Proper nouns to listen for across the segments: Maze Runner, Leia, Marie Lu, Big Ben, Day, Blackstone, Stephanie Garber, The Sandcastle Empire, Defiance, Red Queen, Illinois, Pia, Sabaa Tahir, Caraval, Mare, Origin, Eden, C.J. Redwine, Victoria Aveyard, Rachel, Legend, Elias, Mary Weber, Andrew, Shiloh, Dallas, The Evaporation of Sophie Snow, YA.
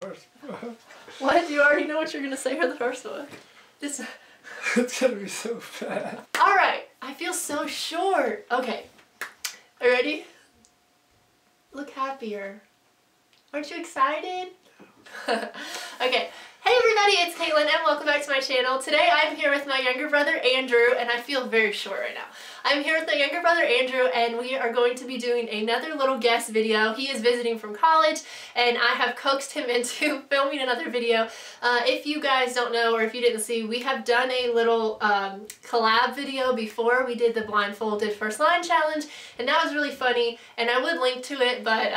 first one. What? You already know what you're gonna say for the first one. This. It's gonna be so bad. Alright, I feel so short. Okay. Are you ready? Look happier. Aren't you excited? Okay. Hey everybody, it's Caitlin and welcome back to my channel. Today I'm here with my younger brother Andrew, and I feel very short right now. I'm here with my younger brother Andrew, and we are going to be doing another little guest video. He is visiting from college, and I have coaxed him into filming another video. If you guys don't know, or if you didn't see, we have done a little collab video before. We did the blindfolded first line challenge, and that was really funny, and I would link to it, but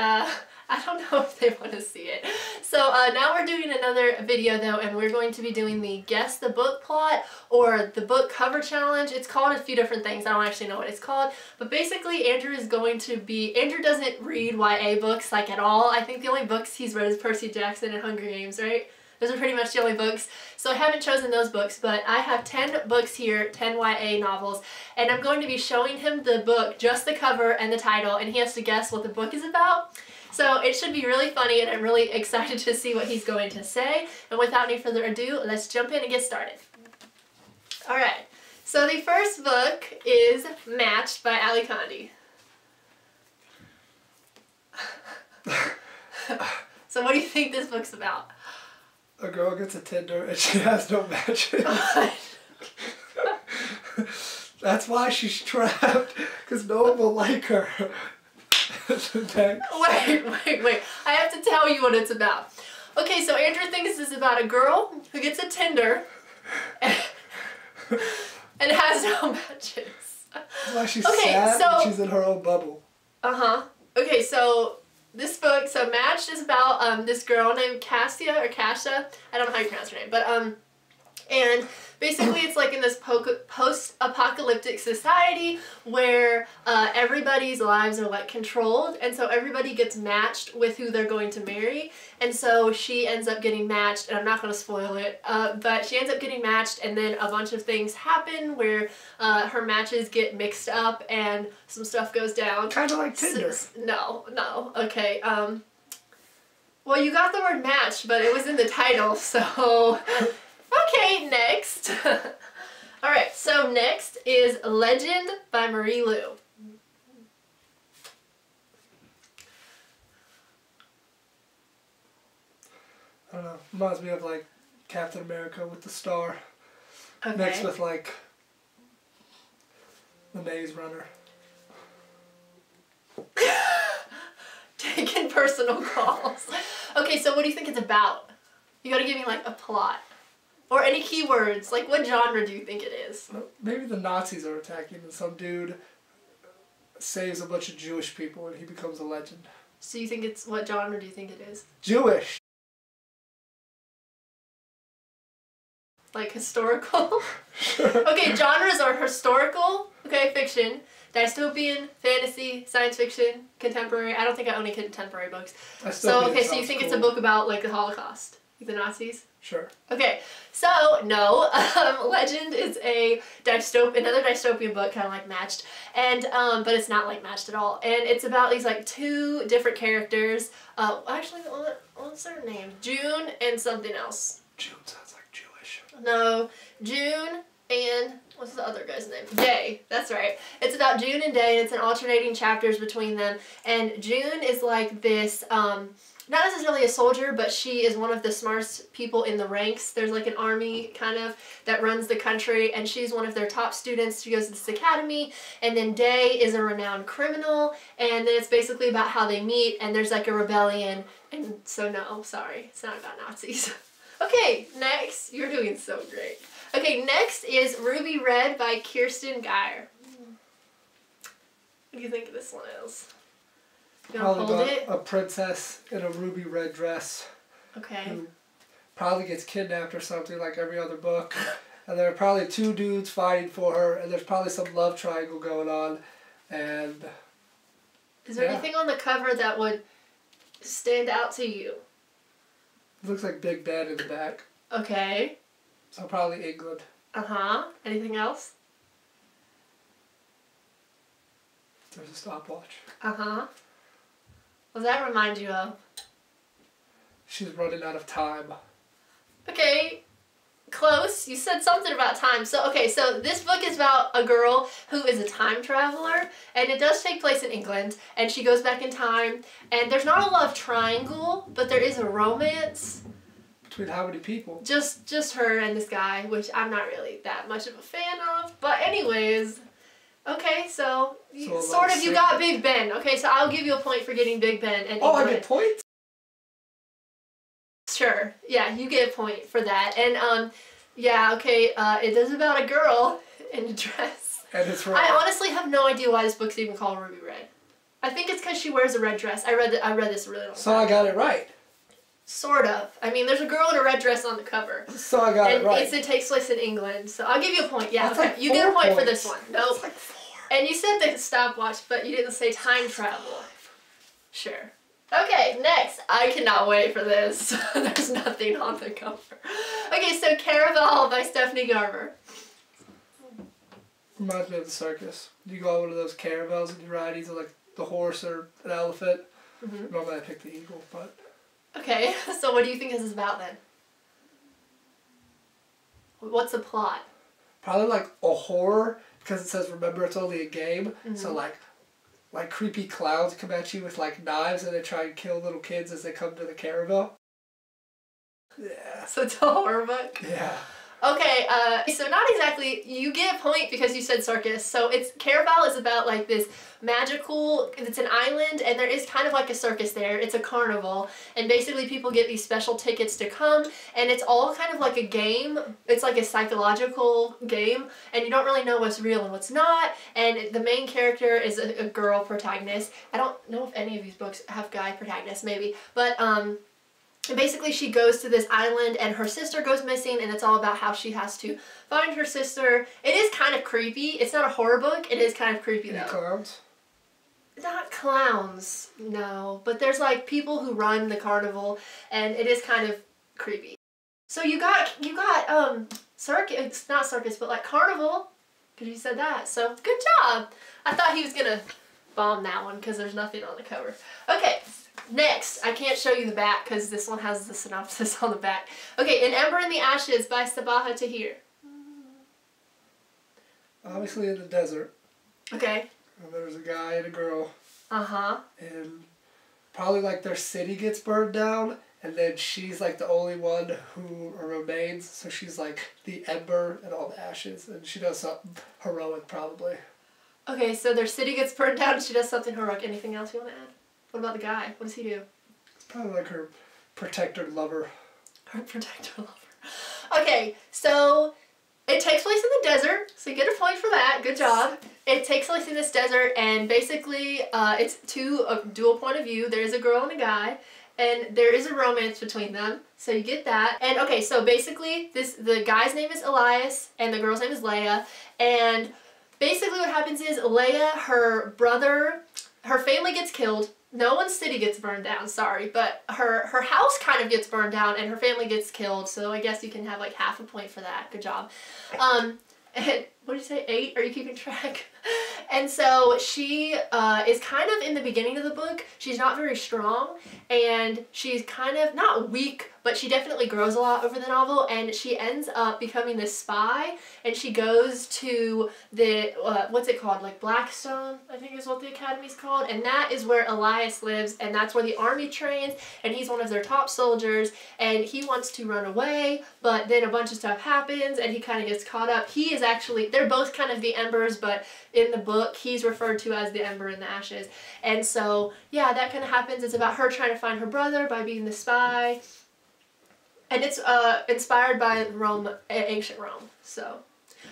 I don't know if they want to see it. So now we're doing another video though, and we're going to be doing the guess the book plot or the book cover challenge. It's called a few different things. I don't actually know what it's called, but basically Andrew doesn't read YA books like at all. I think the only books he's read is Percy Jackson and Hunger Games, right? Those are pretty much the only books, so I haven't chosen those books, but I have 10 books here, 10 YA novels, and I'm going to be showing him the book, just the cover and the title, and he has to guess what the book is about. So it should be really funny, and I'm really excited to see what he's going to say, and without any further ado, let's jump in and get started. Alright, so the first book is Matched by Ali Condie. So what do you think this book's about? A girl gets a Tinder and she has no matches. That's why she's trapped, because no one will like her. Wait. I have to tell you what it's about. Okay, so Andrew thinks this is about a girl who gets a Tinder and has no matches. That's why she's sad, so, and she's in her own bubble. Uh-huh. Okay, so this book, so Matched, is about this girl named Cassia, or Cassia, I don't know how you pronounce her name, but and basically it's like in this post-apocalyptic society where everybody's lives are like controlled, and so everybody gets matched with who they're going to marry, and so she ends up getting matched, and I'm not going to spoil it, but she ends up getting matched, and then a bunch of things happen where her matches get mixed up and some stuff goes down. Kind of like Tinder. No, okay. Well, you got the word matched, but it was in the title, so... Okay, next. Alright, so next is Legend by Marie Lu. I don't know, reminds me of like Captain America with the star. Okay. Mixed with like the Maze Runner. Taking personal calls. Okay, so what do you think it's about? You gotta give me like a plot. Or any keywords, like what genre do you think it is? Maybe the Nazis are attacking and some dude saves a bunch of Jewish people and he becomes a legend. So you think it's, what genre do you think it is? Jewish! Like historical? Sure. Okay, genres are historical, okay, fiction, dystopian, fantasy, science fiction, contemporary. I don't think I own any contemporary books. So okay, so you think it's a book about like the Holocaust? The Nazis? Sure. Okay, so no, Legend is a another dystopian book, kind of like Matched, and but it's not like Matched at all, and it's about these like two different characters. Actually, what's their name? June and something else. June sounds like Jewish. No, June and what's the other guy's name? Day. That's right. It's about June and Day, and it's an alternating chapters between them. And June is like this. Not necessarily a soldier, but she is one of the smartest people in the ranks. There's like an army kind of that runs the country, and she's one of their top students. She goes to this academy, and then Day is a renowned criminal, and then it's basically about how they meet, and there's like a rebellion, and so no, sorry, it's not about Nazis. Okay, next. You're doing so great. Okay, next is Ruby Red by Kirsten Geyer. What do you think of this one is? Probably about a princess in a ruby red dress. Okay. Who probably gets kidnapped or something like every other book. And there are probably two dudes fighting for her, and there's probably some love triangle going on. And is there anything on the cover that would stand out to you? It looks like Big Ben in the back. Okay. So probably England. Uh-huh. Anything else? There's a stopwatch. Uh-huh. What does that remind you of? She's running out of time. Okay, close. You said something about time. So, okay, so this book is about a girl who is a time traveler, and it does take place in England, and she goes back in time, and there's not a love triangle, but there is a romance. Between how many people? Just her and this guy, which I'm not really that much of a fan of, but anyways... Okay, so, you got Big Ben. Okay, so I'll give you a point for getting Big Ben. And oh, I get points? Sure. Yeah, you get a point for that. And, yeah, okay, it is about a girl in a dress. And it's right. I honestly have no idea why this book's even called Ruby Red. I think it's because she wears a red dress. I read this really long time. I got it right. Sort of. I mean, there's a girl in a red dress on the cover. So I got it right. And it takes place in England. So I'll give you a point. Yeah, okay. Like you get a point for this one. Nope. Like four. And you said the stopwatch, but you didn't say time travel. Sure. Okay, next. I cannot wait for this. There's nothing on the cover. Okay, so Caraval by Stephanie Garber. Reminds me of the circus. You go on one of those caravels and you ride either like the horse or an elephant. Mm-hmm. Normally I pick the eagle, but... Okay, so what do you think this is about then? What's the plot? Probably like a horror, because it says, remember, it's only a game. Mm-hmm. So like creepy clowns come at you with like knives and they try and kill little kids as they come to the caravel. Yeah. So it's a horror book? Yeah. Okay, so not exactly, you get a point because you said circus. So it's, Caraval is about like this magical, it's an island and there is kind of like a circus there. It's a carnival and basically people get these special tickets to come and it's all kind of like a game. It's like a psychological game and you don't really know what's real and what's not. And the main character is a girl protagonist. I don't know if any of these books have guy protagonists maybe, but and basically she goes to this island and her sister goes missing and it's all about how she has to find her sister. It is kind of creepy. It's not a horror book. It is kind of creepy though. Any clowns? Not clowns, no. But there's like people who run the carnival and it is kind of creepy. So you got circus, not circus, but like carnival, because you said that. So good job. I thought he was gonna bomb that one because there's nothing on the cover. Okay. Next, I can't show you the back because this one has the synopsis on the back. Okay, An Ember in the Ashes by Sabaa Tahir. Obviously in the desert. Okay. And there's a guy and a girl. Uh-huh. And probably like their city gets burned down and then she's like the only one who remains. So she's like the ember and all the ashes and she does something heroic probably. Okay, so their city gets burned down and she does something heroic. Anything else you want to add? What about the guy? What does he do? It's probably like her protector lover. Her protector lover. Okay, so it takes place in the desert, so you get a point for that. Good job. It takes place in this desert, and basically it's a dual point of view. There is a girl and a guy, and there is a romance between them, so you get that. And okay, so basically the guy's name is Elias, and the girl's name is Leia, and basically what happens is Leia, her family gets killed. No one's city gets burned down, sorry, but her house kind of gets burned down and her family gets killed, so I guess you can have like half a point for that. Good job. And what did you say, 8? Are you keeping track? And so she is kind of, in the beginning of the book, she's not very strong and she's kind of not weak, but she definitely grows a lot over the novel and she ends up becoming this spy and she goes to the, what's it called, like Blackstone, I think is what the academy's called, and that is where Elias lives and that's where the army trains and he's one of their top soldiers and he wants to run away, but then a bunch of stuff happens and he kind of gets caught up. He is actually, they're both kind of the embers, but in the book he's referred to as the Ember in the Ashes. And so yeah, that kind of happens. It's about her trying to find her brother by being the spy. And it's inspired by Rome, ancient Rome. So,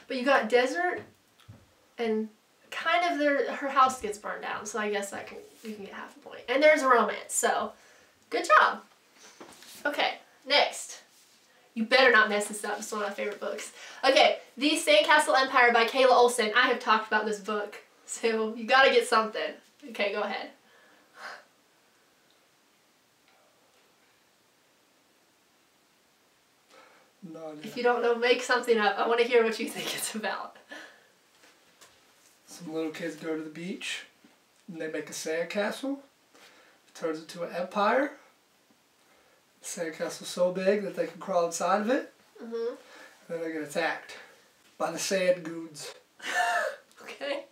but you got desert and kind of her house gets burned down. So I guess you can get half a point. And there's a romance. So good job. Okay, next. You better not mess this up. It's one of my favorite books. Okay, The Sandcastle Empire by Kayla Olsen. I have talked about this book, so you gotta get something. Okay, go ahead. No, no. If you don't know, make something up. I want to hear what you think it's about. Some little kids go to the beach, and they make a sandcastle. It turns into an empire. The sandcastle's so big that they can crawl inside of it. Mm-hmm. Then they get attacked by the sand goons. Okay.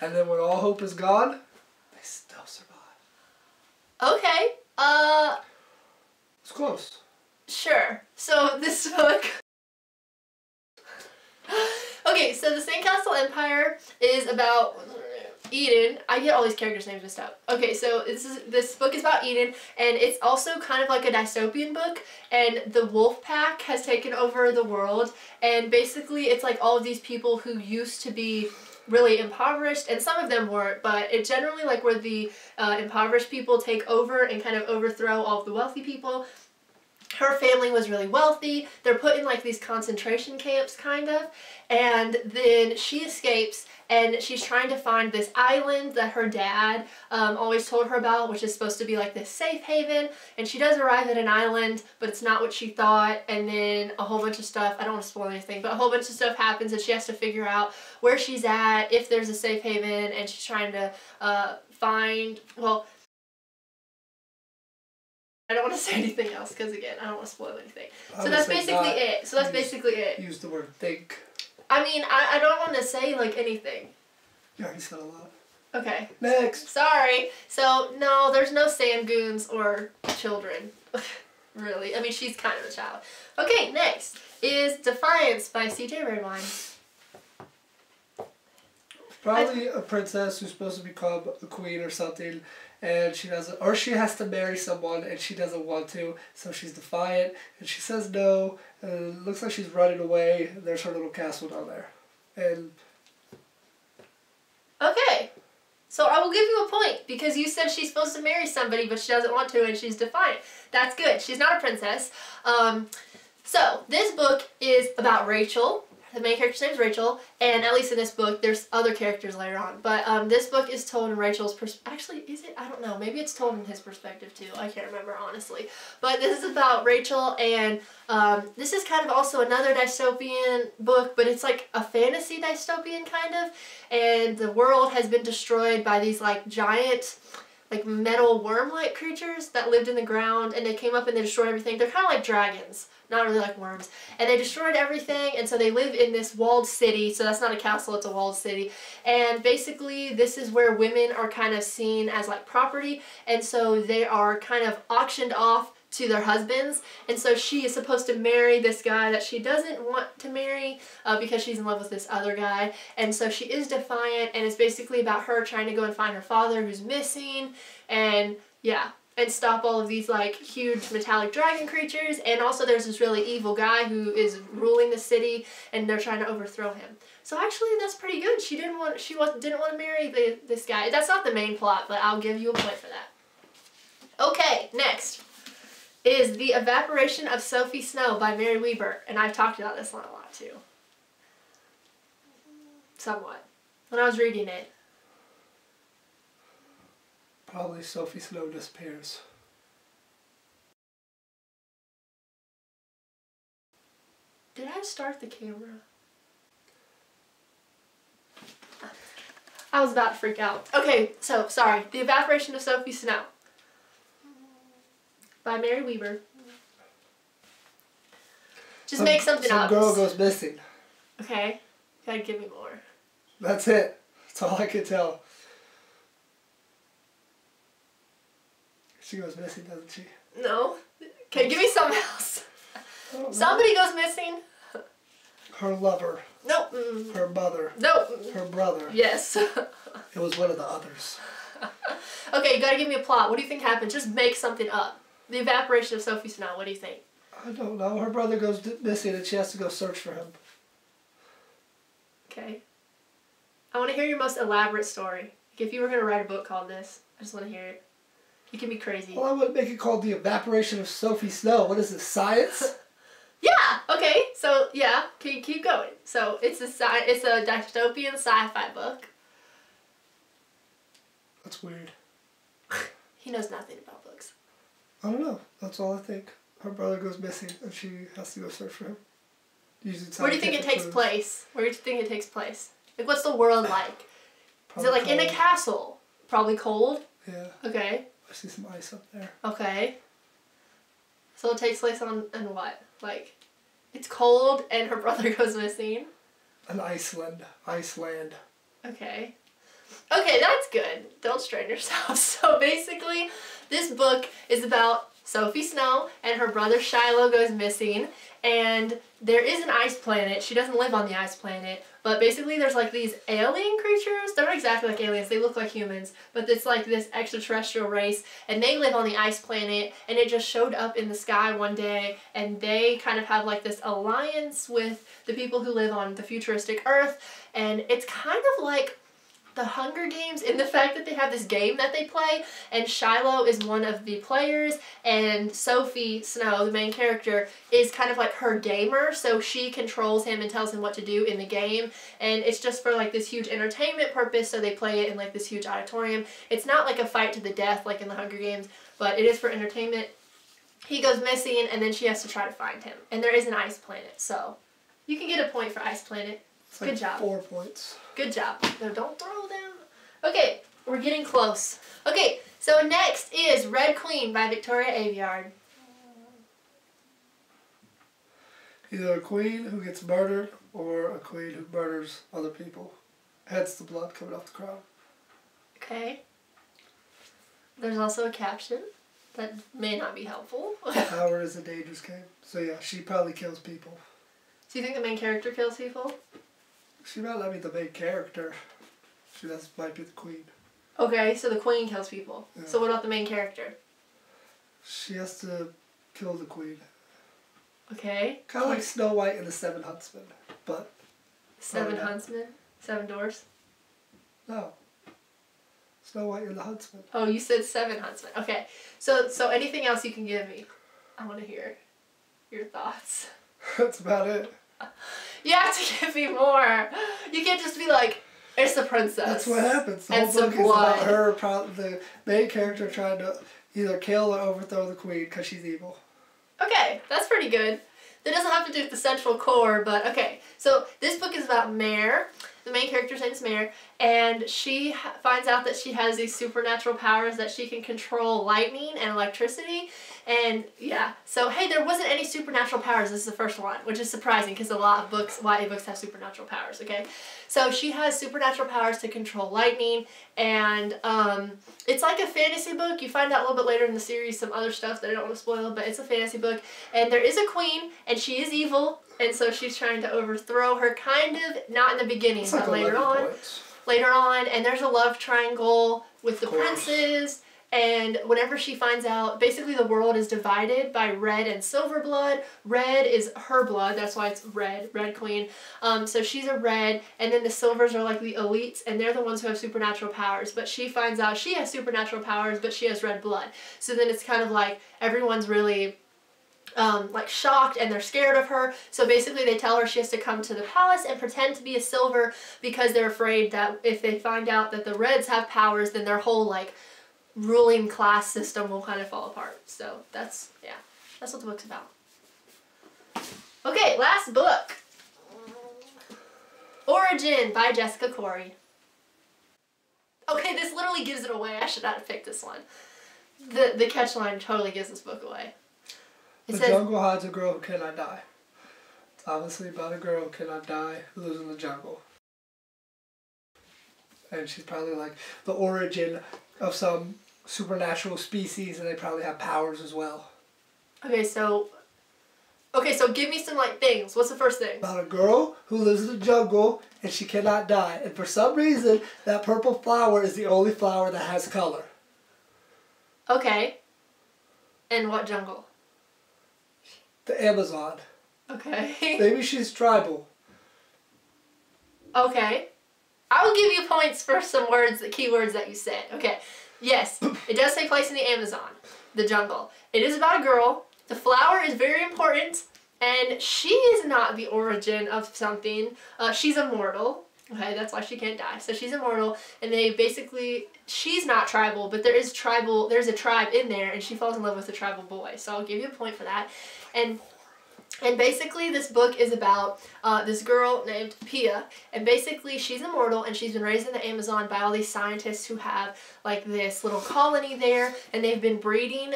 And then when all hope is gone, they still survive. Okay. It's close. Sure. So this book. Okay, so The Sandcastle Empire is about Eden. I get all these characters' names mixed up. Okay, so this book is about Eden, and it's also kind of like a dystopian book, and the wolf pack has taken over the world, and basically it's like all of these people who used to be really impoverished, and some of them weren't, but it generally like where the impoverished people take over and kind of overthrow all of the wealthy people. Her family was really wealthy. They're put in like these concentration camps kind of, and then she escapes and she's trying to find this island that her dad always told her about, which is supposed to be like this safe haven, and she does arrive at an island, but it's not what she thought, and then a whole bunch of stuff, I don't want to spoil anything, but a whole bunch of stuff happens and she has to figure out where she's at, if there's a safe haven, and she's trying to find, well, I don't want to say anything else because, again, I don't want to spoil anything. So that's basically it. So that's basically it. Use the word think. I mean, I don't want to say, like, anything. You already said a lot. Okay. Next. Sorry. So, no, there's no sand goons or children, really. I mean, she's kind of a child. Okay, next is Defiance by C.J. Redwine. Probably a princess who's supposed to become a queen or something, and she doesn't, or she has to marry someone and she doesn't want to, so she's defiant and she says no, and it looks like she's running away. There's her little castle down there. And okay, so I will give you a point because you said she's supposed to marry somebody but she doesn't want to and she's defiant. That's good. She's not a princess. So this book is about Rachel. The main character's name is Rachel, and at least in this book, there's other characters later on. But this book is told in Rachel's perspective. Actually, is it? I don't know. Maybe it's told in his perspective, too. I can't remember, honestly. But this is about Rachel, and this is kind of also another dystopian book, but it's like a fantasy dystopian, kind of. And the world has been destroyed by these, like, giant, like, metal worm-like creatures that lived in the ground, and they came up and they destroyed everything. They're kind of like dragons, not really like worms. And they destroyed everything, and so they live in this walled city. So that's not a castle, it's a walled city. And basically, this is where women are kind of seen as like property, and so they are kind of auctioned off to their husbands. And so she is supposed to marry this guy that she doesn't want to marry because she's in love with this other guy. And so she is defiant, and it's basically about her trying to go and find her father who's missing, and yeah, and stop all of these like huge metallic dragon creatures. And also there's this really evil guy who is ruling the city, and they're trying to overthrow him. So actually that's pretty good. She didn't want to marry this guy. That's not the main plot, but I'll give you a point for that. Okay, next is The Evaporation of Sophie Snow by Mary Weber. And I've talked about this one a lot, too. Somewhat. When I was reading it. Probably Sophie Snow disappears. Did I start the camera? I was about to freak out. Okay, so, sorry. The Evaporation of Sophie Snow by Mary Weber. Just make something up. Some girl goes missing. Okay. You gotta give me more. That's it. That's all I could tell. She goes missing, doesn't she? No. Okay, give me something else. Somebody goes missing. Her lover. Nope. Her mother. Nope. Her brother. Yes. It was one of the others. Okay, you gotta give me a plot. What do you think happened? Just make something up. The Evaporation of Sophie Snow, what do you think? I don't know. Her brother goes missing and she has to go search for him. Okay. I want to hear your most elaborate story. Like if you were going to write a book called this, I just want to hear it. You can be crazy. Well, I would make it called The Evaporation of Sophie Snow. What is this, science? Yeah, okay. So, yeah, keep going. So, it's a dystopian sci-fi book. That's weird. He knows nothing about books. I don't know. That's all I think. Her brother goes missing and she has to go search for him. Where do you think it takes place? Where do you think it takes place? Like, what's the world like? Is it like in a castle? Probably cold? Yeah. Okay. I see some ice up there. Okay. So it takes place on, and what? Like, it's cold and her brother goes missing? On Iceland. Iceland. Okay. Okay, that's good. Don't strain yourself. So basically, this book is about Sophie Snow and her brother Shiloh goes missing, and there is an ice planet. She doesn't live on the ice planet, but basically there's like these alien creatures. They're not exactly like aliens, they look like humans, but it's like this extraterrestrial race, and they live on the ice planet, and it just showed up in the sky one day, and they kind of have like this alliance with the people who live on the futuristic Earth, and it's kind of like The Hunger Games in the fact that they have this game that they play, and Shiloh is one of the players, and Sophie Snow, the main character, is kind of like her gamer, so she controls him and tells him what to do in the game, and it's just for like this huge entertainment purpose, so they play it in like this huge auditorium. It's not like a fight to the death like in the Hunger Games, but it is for entertainment. He goes missing, and then she has to try to find him, and there is an ice planet, so you can get a point for Ice Planet. It's like good job. 4 points. Good job. No, don't throw down. Okay, we're getting close. Okay, so next is Red Queen by Victoria Aveyard. Either a queen who gets murdered or a queen who murders other people. Hence the blood coming off the crown. Okay. There's also a caption that may not be helpful. Power is a dangerous game. So yeah, she probably kills people. Do you think the main character kills people? She might not be the main character. She might be the queen. Okay, so the queen kills people. Yeah. So what about the main character? She has to kill the queen. Okay. Kind of like Snow White and the Seven Huntsmen, but... Seven Huntsmen? Seven Doors? No. Snow White and the Huntsman. Oh, you said Seven Huntsmen. Okay. So anything else you can give me? I want to hear your thoughts. That's about it. You have to give me more. You can't just be like, it's the princess. That's what happens. The whole book is about her, the main character trying to either kill or overthrow the queen because she's evil. Okay, that's pretty good. That doesn't have to do with the central core, but okay. So this book is about Mare. The main character's name is Mare, and she finds out that she has these supernatural powers that she can control lightning and electricity, and yeah. So hey, there wasn't any supernatural powers. This is the first one, which is surprising because a lot of books, YA books, have supernatural powers. Okay, so she has supernatural powers to control lightning, and it's like a fantasy book. You find out a little bit later in the series some other stuff that I don't want to spoil, but it's a fantasy book, and there is a queen, and she is evil. And so she's trying to overthrow her, kind of, not in the beginning, but like later on. Points. Later on, and there's a love triangle with the princes, and whenever she finds out, basically the world is divided by red and silver blood. Red is her blood, that's why it's red, Red Queen. So she's a red, and then the silvers are like the elites, and they're the ones who have supernatural powers, but she finds out she has supernatural powers, but she has red blood. So then it's kind of like, everyone's really... like shocked, and they're scared of her, so basically they tell her she has to come to the palace and pretend to be a silver because they're afraid that if they find out that the reds have powers, then their whole like ruling class system will kind of fall apart. So that's, yeah, that's what the book's about. Okay, last book, Origin by Jessica Corey. Okay, this literally gives it away. I should not have picked this one. The catch line totally gives this book away. The jungle hides a girl who cannot die. It's obviously about a girl who cannot die, who lives in the jungle. And she's probably like the origin of some supernatural species, and they probably have powers as well. Okay, so give me some like things. What's the first thing? About a girl who lives in the jungle and she cannot die. And for some reason, that purple flower is the only flower that has color. Okay. And what jungle? The Amazon. Okay. Maybe she's tribal. Okay. I will give you points for some words, the keywords that you said. Okay. Yes, it does take place in the Amazon, the jungle. It is about a girl. The flower is very important, and she is not the origin of something. She's immortal. Okay, that's why she can't die. So she's immortal, and they basically, she's not tribal, but there is tribal, there's a tribe in there, and she falls in love with a tribal boy. So I'll give you a point for that. And And basically this book is about this girl named Pia, and basically she's immortal and she's been raised in the Amazon by all these scientists who have like this little colony there, and they've been breeding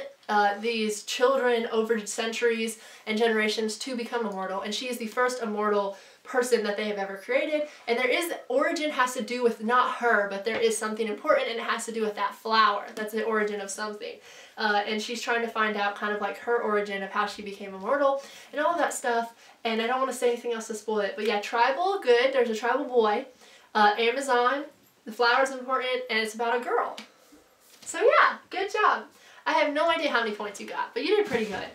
these children over centuries and generations to become immortal, and she is the first immortal person that they have ever created. And there is, origin has to do with not her, but there is something important, and it has to do with that flower. That's the origin of something. And she's trying to find out kind of like her origin of how she became immortal and all that stuff. And I don't want to say anything else to spoil it, but yeah, tribal, good. There's a tribal boy, Amazon, the flower's important, and it's about a girl. So yeah, good job. I have no idea how many points you got, but you did pretty good.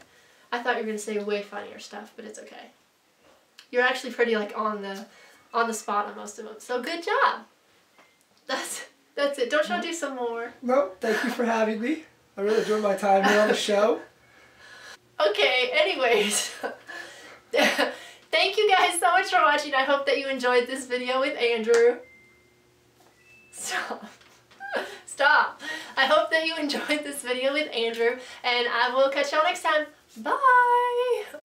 I thought you were going to say way funnier stuff, but it's okay. You're actually pretty like on the spot on most of them. So good job. That's it. Don't y'all do some more? No, thank you for having me. I really enjoyed my time here on the show. Okay, anyways. Thank you guys so much for watching. I hope that you enjoyed this video with Andrew. Stop. Stop. I hope that you enjoyed this video with Andrew, and I will catch y'all next time. Bye.